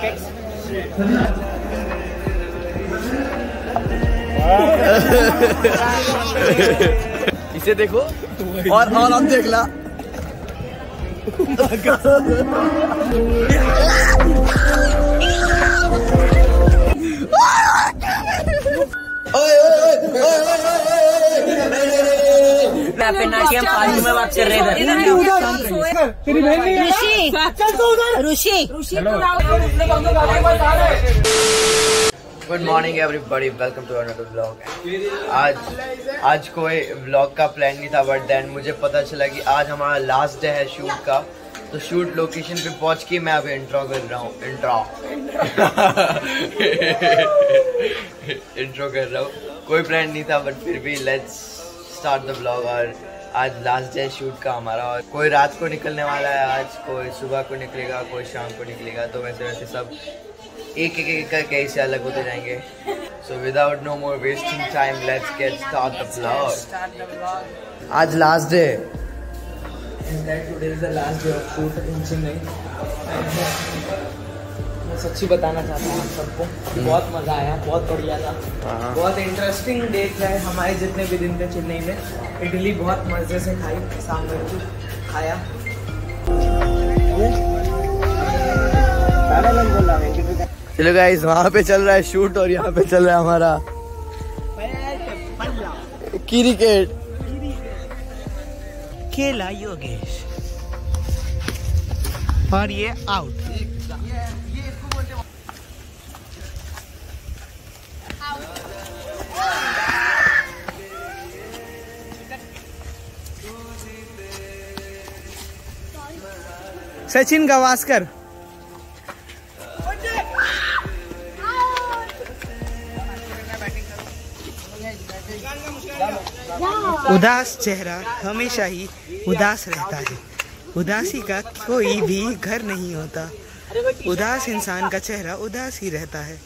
Specs. इसे देखो और हम देख ला। में बात कर रहे हैं। Rishi good morning everybody, welcome to another vlog. आज कोई व्लॉग का प्लान नहीं था, बट देन मुझे पता चला कि आज हमारा लास्ट डे है शूट का, तो शूट लोकेशन पे पहुंच के मैं अभी इंट्रो कर रहा हूँ। इंट्रो कर रहा हूँ। कोई प्लान नहीं था बट फिर भी लेट्स स्टार्ट द व्लॉग। और आज लास्ट डे शूट का हमारा, और कोई रात को निकलने वाला है आज, कोई सुबह को निकलेगा, कोई शाम को निकलेगा, तो वैसे वैसे सब एक करके इससे अलग होते जाएंगे। So without no more wasting time, let's get start the vlog. आज last day, today is the last day of shoot in Chennai. मैं सच्ची बताना चाहता हूँ आप सबको, बहुत मज़ा आया, बहुत बढ़िया था, बहुत इंटरेस्टिंग डे था। हमारे जितने भी दिन थे चेन्नई में, इडली बहुत मजे से खाई, सांभर भी खाया। चलो गाइस, वहाँ पे चल रहा है शूट और यहाँ पे चल रहा है हमारा क्रिकेट। खेला योगेश और ये आउट। सचिन गावस्कर। उदास चेहरा हमेशा ही उदास रहता है, उदासी का कोई भी घर नहीं होता। उदास इंसान का चेहरा उदास ही रहता है,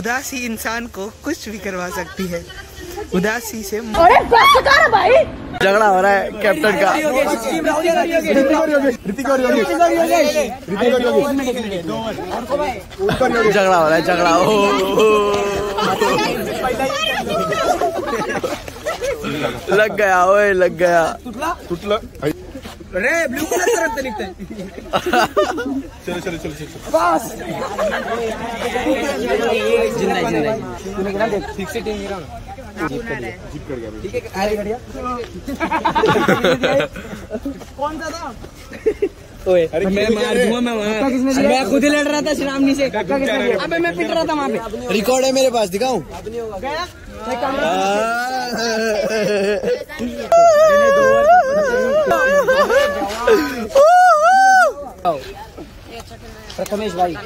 उदासी इंसान को कुछ भी करवा सकती है। उदासी से झगड़ा हो रहा है कैप्टन का। झगड़ा हो रहा है, झगड़ा हो। लग गया, ओए लग गया। अरे ब्लू कलर का रंग लिखते हैं। चलो चलो चलो चलो बस। जिंदा जिंदा तूने क्या देख फिक्स टीम गिरा जीप कर गया। ठीक है, अरे बढ़िया। कौन सा था? ओए मैं मार दूंगा, मैं वहां मैं खुद ही लड़ रहा था श्रावणी से। अबे मैं पिट रहा था वहां पे, रिकॉर्ड है मेरे पास, दिखाऊं? गया मैं कैमरा। प्रथमेश भाई,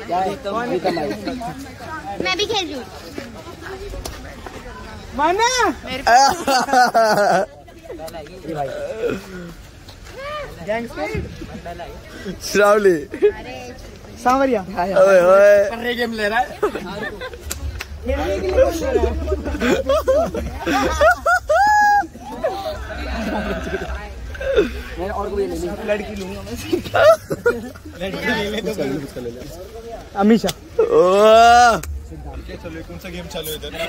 मैं भी खेल रही हूँ। माना श्रावली सांवरिया गेम ले रहा है। मैं और कोई नहीं, लड़की लूंगा मैं। लड़की ले ले, तो ले ले अमीशा। चलो कौन सा गेम चालू है इधर? एक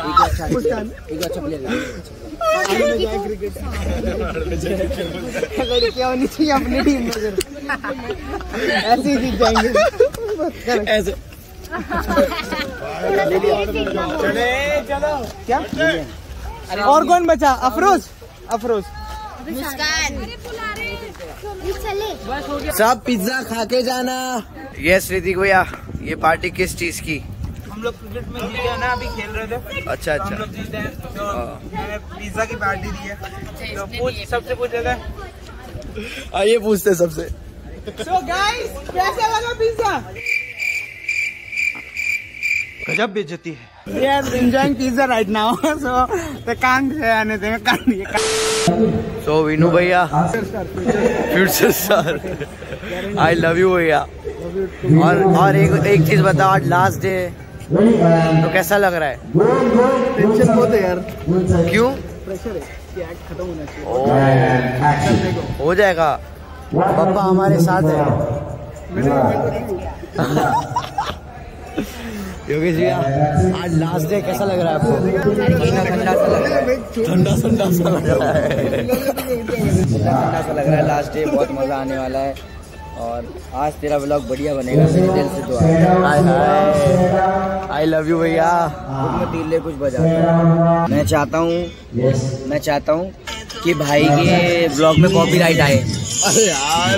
अच्छा प्लेयर है क्रिकेट, लड़कियां होनी चाहिए अपनी टीम में। ऐसे ही जीत जाएंगे ऐसे। चले चलो क्या, और कौन बचा? अफरोज, अफरोज सब पिज्जा खा के जाना। यस ऋतिक भैया, ये पार्टी किस चीज की? हम लोग क्रिकेट में जीते ना, अभी खेल रहे थे। अच्छा अच्छा, हम लोग जीते हैं तो मैंने पिज्जा की पार्टी दी है। तो पूछ, सबसे पूछ लेते हैं। आइए पूछते सबसे। So guys, कैसा लगा पिज्जा? गजब बेइज्जती है। Yes, enjoying pizza right now. So they can't say anything. So Vinu भैया, future star, I love you भैया। और एक चीज बताओ, आज लास्ट डे तो कैसा लग रहा है? टेंशन बहुत है यार। क्यों? प्रेशर है कि एक्ट खत्म होना चाहिए। हो जाएगा, पापा हमारे साथ है। योगेश भैया, आज लास्ट डे, कैसा लग रहा है आपको? ठंडा ठंडा सा लग रहा है, ठंडा सा लग रहा है। लास्ट डे, बहुत मजा आने वाला है और आज तेरा व्लॉग बढ़िया बनेगा, मेरे दिल से दुआ। हाय हाय, आई लव यू भैया। तीले कुछ बजा, मैं चाहता हूँ कि भाई के ब्लॉग में कॉपीराइट आए। अरे यार,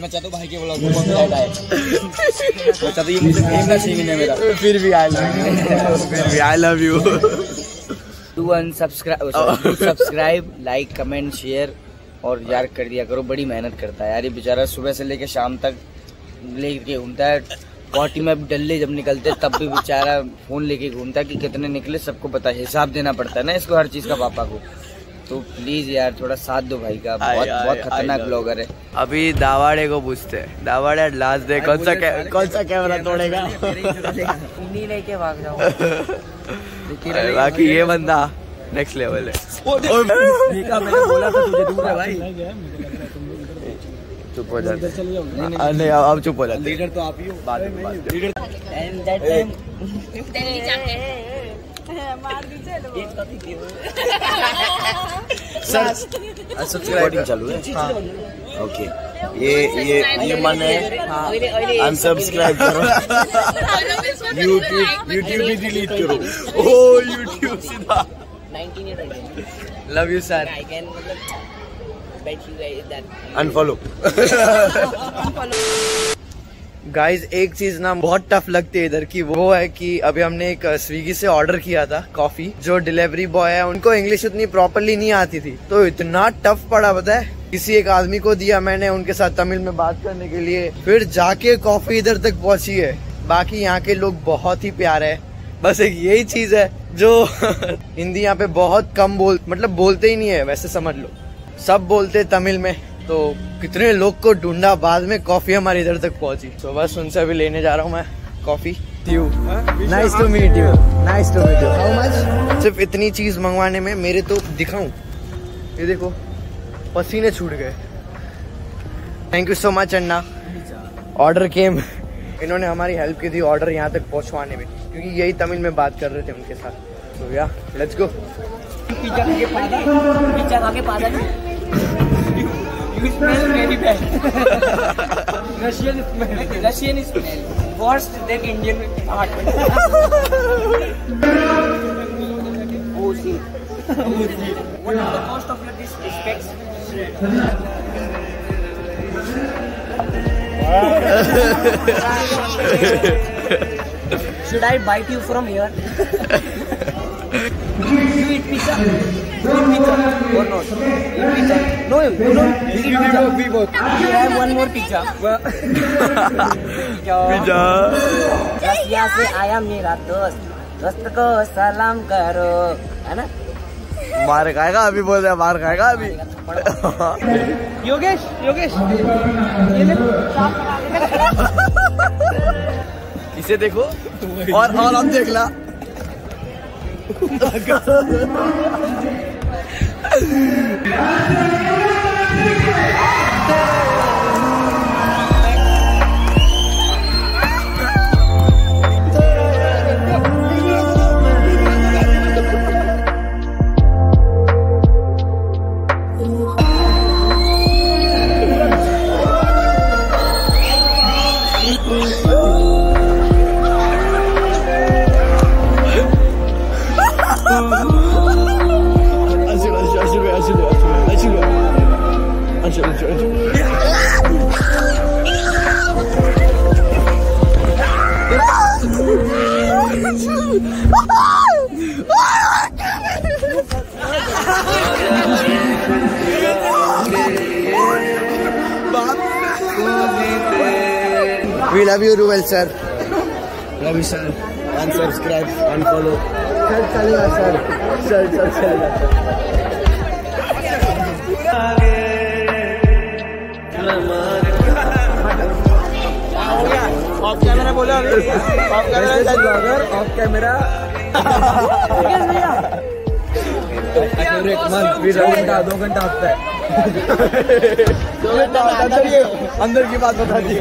मैं चाहता हूँ भाई के ब्लॉग में कॉपीराइट आए। मैं चाहता हूँ ये मुझे फेम ना चाहिए मेरा, फिर भी I love you. To subscribe, like, comment, share और यार कर दिया करो। बड़ी मेहनत करता है यार ये बेचारा, सुबह से लेके शाम तक लेके घूमता है। पार्टी में डल्ले जब निकलते तब भी बेचारा फोन लेके घूमता है कि कितने निकले, सबको पता है, हिसाब देना पड़ता है ना इसको, हर चीज का पापा को। तो प्लीज यार थोड़ा साथ दो भाई का, बहुत खतरनाक ब्लॉगर है। अभी दावाड़े को पूछते हैं, दावाड़े लास्ट दे कौन सा कैमरा तोड़ेगा। बाकी ये बंदा नेक्स्ट लेवल है। चुप हो जाते नहीं, अब चुप हो जाते। लीडर तो आप ही हो, बाद में सर सब्सक्राइबिंग चालू है। ओके, ये मन है, अनसब्सक्राइब करो, यूट्यूब भी डिलीट करो। ओ यूट्यूब सीधा। Love you sir, unfollow guys. एक चीज ना बहुत टफ लगती है इधर की, वो है कि अभी हमने एक स्विगी से ऑर्डर किया था कॉफी। जो डिलीवरी बॉय है उनको इंग्लिश उतनी प्रॉपरली नहीं आती थी, तो इतना टफ पड़ा पता है। किसी एक आदमी को दिया मैंने उनके साथ तमिल में बात करने के लिए, फिर जाके कॉफी इधर तक पहुंची है। बाकी यहाँ के लोग बहुत ही प्यारे है, बस एक यही चीज है जो हिंदी यहाँ पे बहुत कम बोलते ही नहीं है, वैसे समझ लो सब बोलते तमिल में। तो कितने लोग को ढूंढा, बाद में कॉफी हमारे इधर तक पहुंची। तो बस उनसे अभी लेने जा रहा हूँ मैं coffee. You nice to meet you. How much? सिर्फ इतनी चीज मंगवाने में मेरे तो दिखाऊं, ये देखो पसीने छूट गए। Thank you so much anna, order came. इन्होंने हमारी हेल्प की थी ऑर्डर यहाँ तक पहुँचवाने में, क्योंकि यही तमिल में बात कर रहे थे उनके साथ। तो या let's go. Pizza Russian smell worse than Indian art. Oh, see. What is the cost of your disrespect? Should I bite you from here? You eat pizza? Or not? Eat pizza? No, you don't eat pizza. You have one more pizza. Pizza. Russia से आया मेरा दोस्त को सलाम करो, है ना? मार खाएगा अभी, बोल रहा है मार खाएगा अभी। योगेश इसे देखो और हम देख ला। We love you Ruel sir. Love you sir. Unsubscribe, unfollow. Sir चलेगा sir. Sir चलेगा। ऑफ कैमरा बोला, ऑफ कैमरा। दो घंटा आता है, 2 घंटा आता है। अंदर की बात बता दी।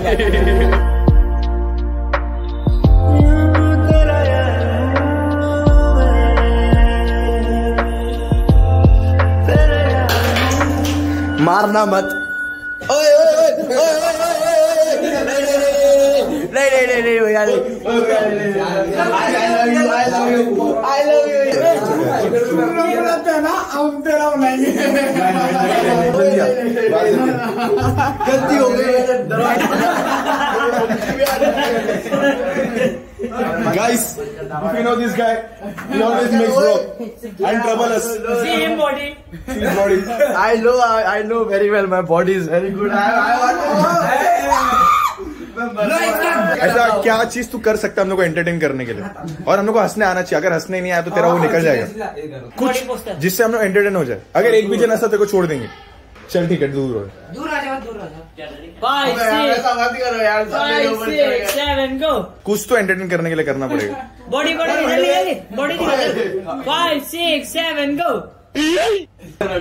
मारना मत। ओए नहीं भैया गलती हो गई। Guys, if you know this guy, he always makes bro and trouble us. See him body. See his body. I know very well. My body is very good. ऐसा क्या चीज तू कर सकता है हम लोग को एंटरटेन करने के लिए, और हम लोग को हंसने आना चाहिए। अगर हंसने नहीं आया तो तेरा वो निकल जाएगा, कुछ जिससे हम लोग एंटरटेन हो जाए। अगर एक भी जन हंसा तेरे को छोड़ देंगे। चल ठीक है, दूर हो। कुछ तो एंटरटेन करने के लिए करना पड़ेगा। बॉडी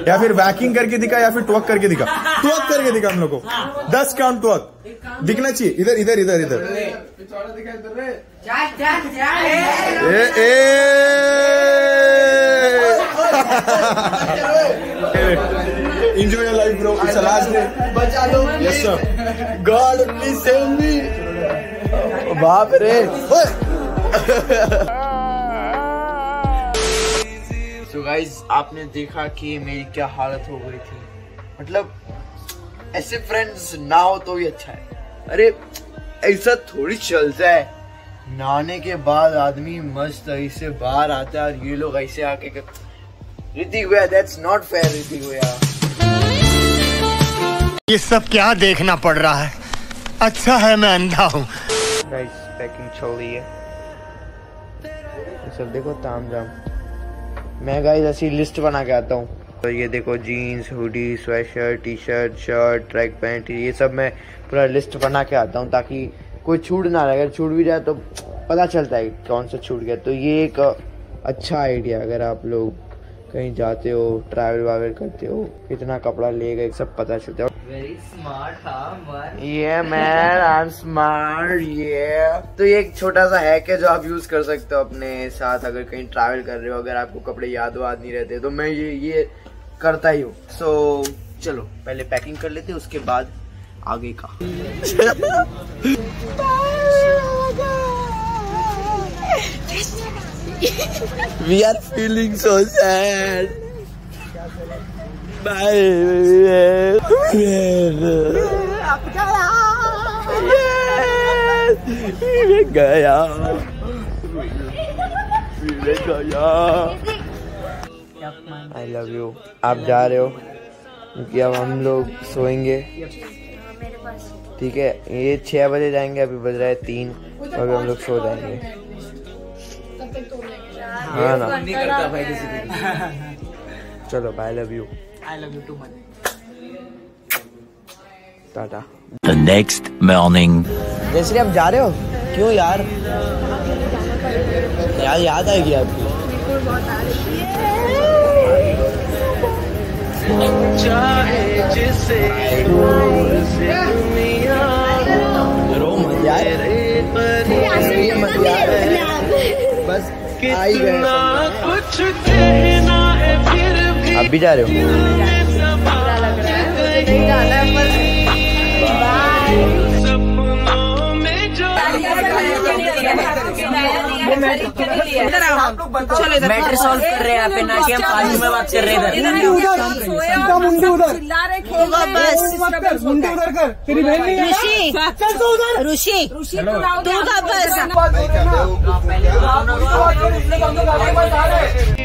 या फिर वैकिंग करके दिखा, या फिर ट्वक करके दिखा हम लोग को। 10 काउंट ट्वक दिखना चाहिए। इधर इधर इधर इधर। Enjoy your life, bro. It's a last day. बचा लो। Yes sir. God please save me. बाप रे। So guys, आपने देखा कि मेरी क्या हालत हो गई थी। मतलब ऐसे फ्रेंड्स ना हो तो भी अच्छा है। अरे ऐसा थोड़ी चलता है। नहाने के बाद आदमी मस्त ऐसे बाहर आता है, और ये लोग ऐसे आके ऋतिक भैया, that's not fair ऋतिक भैया। ये सब क्या देखना पड़ रहा है? अच्छा है मैं अंधा हूँ। गाइस पैकिंग छोड़ दी है, ये सब देखो ताम जाम। मैं गाइस ऐसी लिस्ट बना के आता हूँ, तो ये देखो jeans, hoodie, sweatshirt, T shirt, shirt, track pant, ये सब मैं पूरा लिस्ट बना के आता हूँ, ताकि कोई छूट ना रहे। अगर छूट भी जाए तो पता चलता है कौन सा छूट गया। तो ये एक अच्छा आइडिया, अगर आप लोग कहीं जाते हो, ट्रैवल वावल करते हो, कितना कपड़ा ले गए सब पता चलता है। Very smart. ये मैन आई एम स्मार्ट। ये तो ये एक छोटा सा हैक है जो आप यूज कर सकते हो अपने साथ, अगर कहीं ट्रैवल कर रहे हो, अगर आपको कपड़े याद नहीं रहते। तो मैं ये करता ही हूँ। सो चलो पहले पैकिंग कर लेते, उसके बाद आगे का। We are feeling so sad. Bye. I'm going. I love you. आप जा रहे हो, क्योंकि अब हम लोग सोएंगे। ठीक है, ये 6 बजे जाएंगे, अभी बज रहा है 3, अभी हम लोग सो जाएंगे। हाँ ना, नहीं करता भाई किसी दिन। चलो bye, love you. I love you too much. Tata. The next morning. जैसे आप जा रहे हो, क्यों यार? याद आएगी आपकी। बस कितना कुछ कहना है, फिर भी आप भी जा रहे हो। मैटर सॉल्व कर रहे हैं यहाँ पे, ना कि हम फालतू में बात कर रहे हैं। ऋषि तू का बस।